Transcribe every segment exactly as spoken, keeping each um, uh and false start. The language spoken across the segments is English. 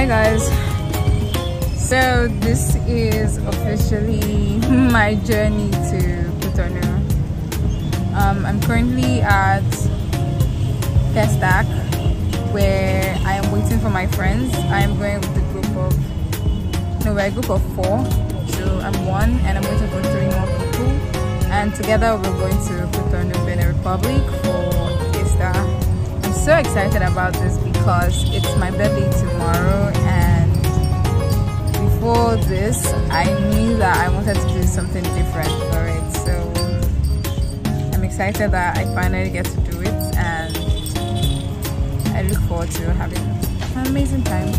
Hi guys, so this is officially my journey to Cotonou. um, I'm currently at PESTAC where I am waiting for my friends. I am going with a group of no we're a group of four, so I'm one and I'm waiting for three more people, and together we're going to Cotonou, Benin Republic for PESTAC. I'm so excited about this because it's my birthday tomorrow, and before this I knew that I wanted to do something different for it, so I'm excited that I finally get to do it, and I look forward to having an amazing time.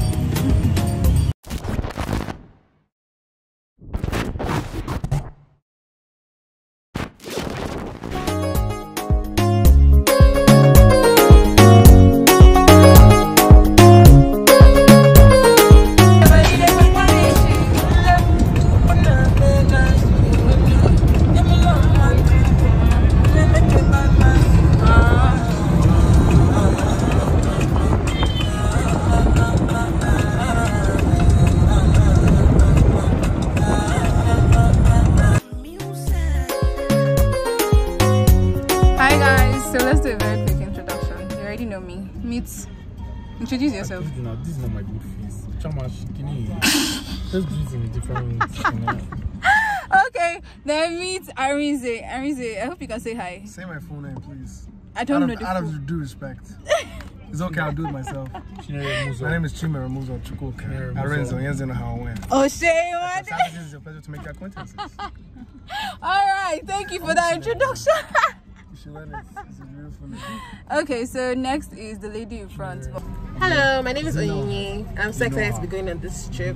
Introduce yourself. No, this is not my good face. Chamash, can you just do it in a different way? Okay, then meet Arinze. Arinze, I hope you can say hi. Say my full name, please. I don't out know of, the Out full. Of due respect. It's okay, I'll do it myself. My name is Chime Ramuzo, Chukwuaka. Arinze, you guys don't know how I went. Oh, shame on it. It's a pleasure to make your acquaintances. Alright, thank you for that introduction. Okay, so next is the lady in front. Hello, my name is Oyinny. I'm so excited to be going on this trip.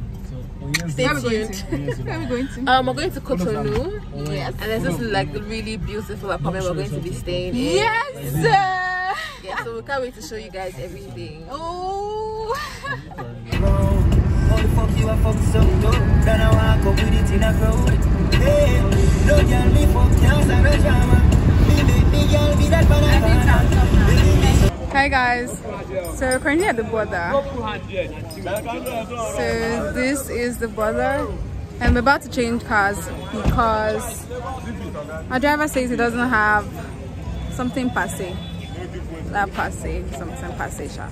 Stay tuned. Where are we going to? Um, we're going to Cotonou. Yes. And there's this like really beautiful apartment we're going to be staying in. Yes! Yeah, so we can't wait to show you guys everything. Oh! Hi guys, so we're currently at the border. So this is the border, and we're about to change cars because our driver says he doesn't have something passe, that passe, something passe shop.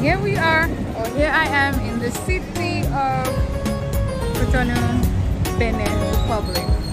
Here we are, or here I am in the city of Cotonou, Benin Republic.